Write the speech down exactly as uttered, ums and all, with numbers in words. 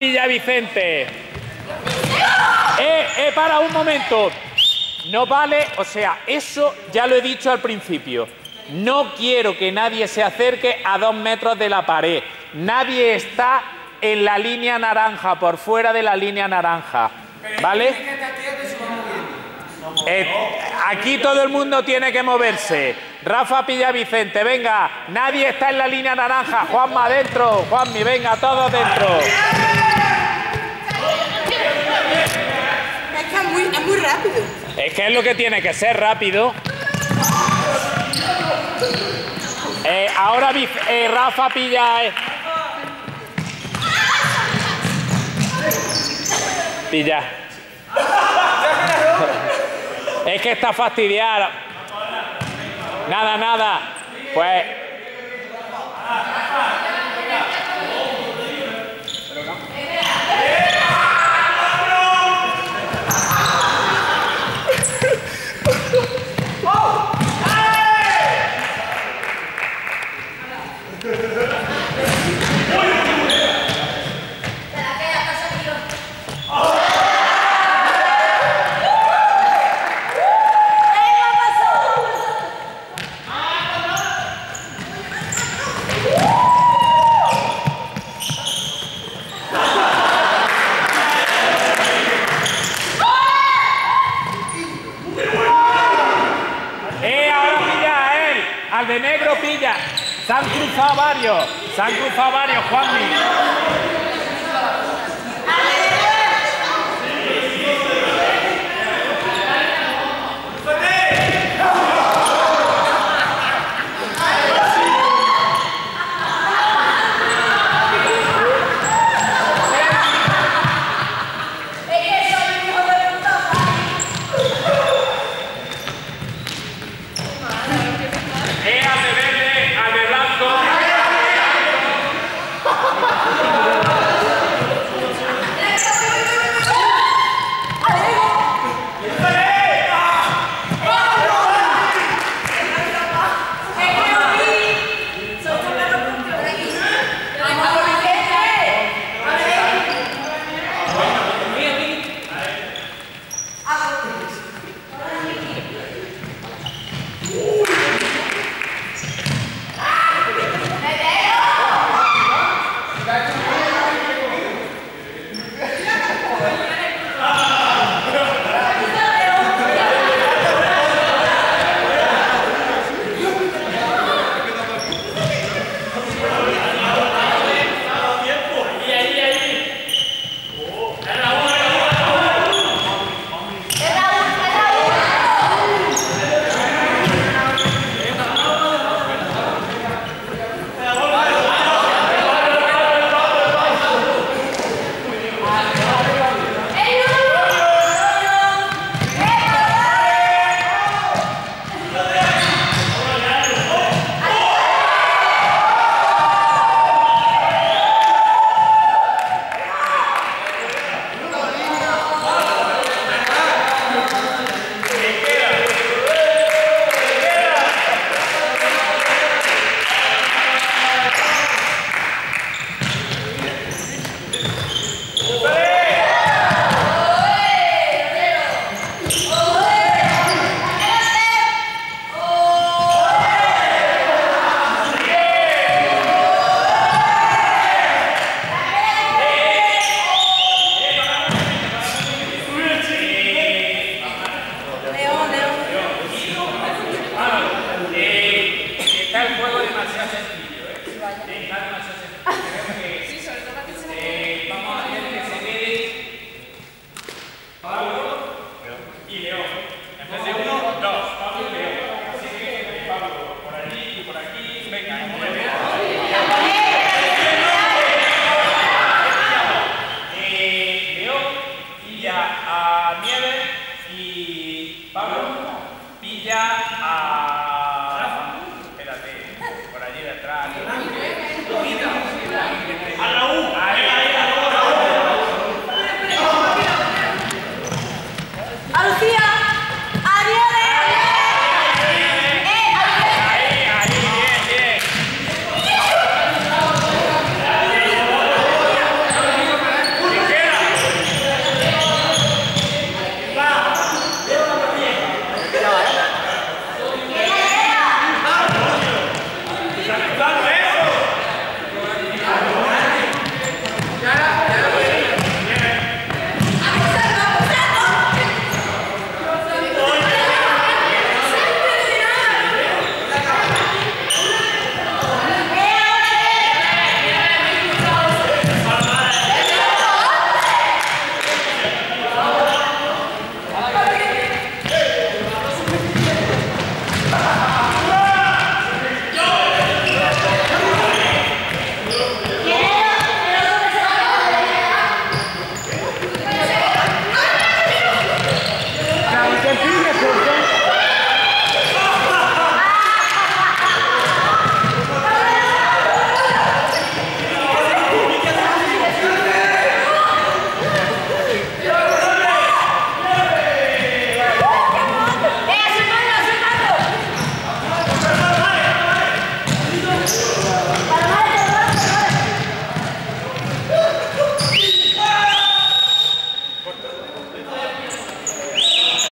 Villavicente. Eh, eh, para un momento. No vale, o sea, eso ya lo he dicho al principio. No quiero que nadie se acerque a dos metros de la pared. Nadie está en la línea naranja, por fuera de la línea naranja. ¿Vale? Eh, aquí todo el mundo tiene que moverse. Rafa Villavicente, venga, nadie está en la línea naranja. Juanma, adentro. Juanmi, venga, todos dentro. Es muy, es muy rápido. Es que es lo que tiene que ser, rápido. Eh, ahora eh, Rafa pilla... Eh. Pilla. Es que está fastidiada. Nada, nada. Pues... Al de negro pilla. Se han cruzado varios. Se han cruzado varios, Juanmi.